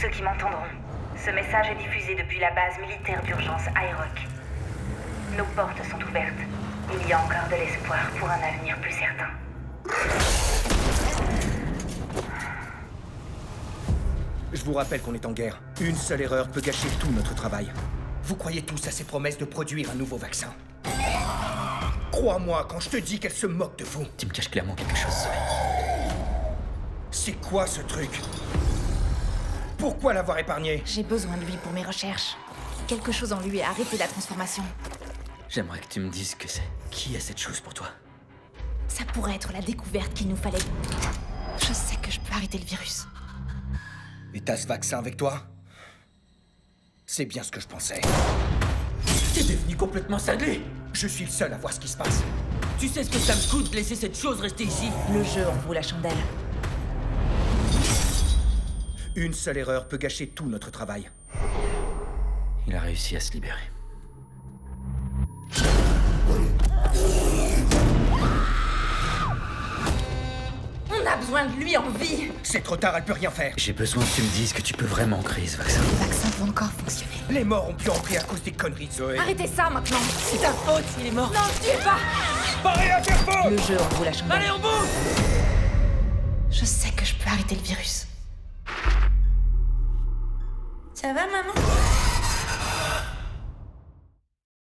ceux qui m'entendront. Ce message est diffusé depuis la base militaire d'urgence IROC. Nos portes sont ouvertes. Il y a encore de l'espoir pour un avenir plus certain. Je vous rappelle qu'on est en guerre. Une seule erreur peut gâcher tout notre travail. Vous croyez tous à ces promesses de produire un nouveau vaccin. Crois-moi quand je te dis qu'elle se moque de vous. Tu me caches clairement quelque chose, Soleil. C'est quoi ce truc? Pourquoi l'avoir épargné? J'ai besoin de lui pour mes recherches. Quelque chose en lui a arrêté la transformation. J'aimerais que tu me dises ce que c'est. Qui est cette chose pour toi? Ça pourrait être la découverte qu'il nous fallait. Je sais que je peux arrêter le virus. Et t'as ce vaccin avec toi? C'est bien ce que je pensais. T'es devenu complètement cinglé! Je suis le seul à voir ce qui se passe. Tu sais ce que ça me coûte de laisser cette chose rester ici? Le jeu en vaut la chandelle. Une seule erreur peut gâcher tout notre travail. Il a réussi à se libérer. On a besoin de lui en vie. C'est trop tard, elle peut rien faire. J'ai besoin que tu me dises que tu peux vraiment créer ce vaccin. Les vaccins vont encore fonctionner. Les morts ont pu entrer à cause des conneries de Zoé. Arrêtez ça maintenant. C'est ta faute s'il est mort. Non, tu es pas. Paré à faire faute. Le jeu en vaut la chandelle. Allez, on bouge. Je sais que je peux arrêter le virus. Ça va, maman ?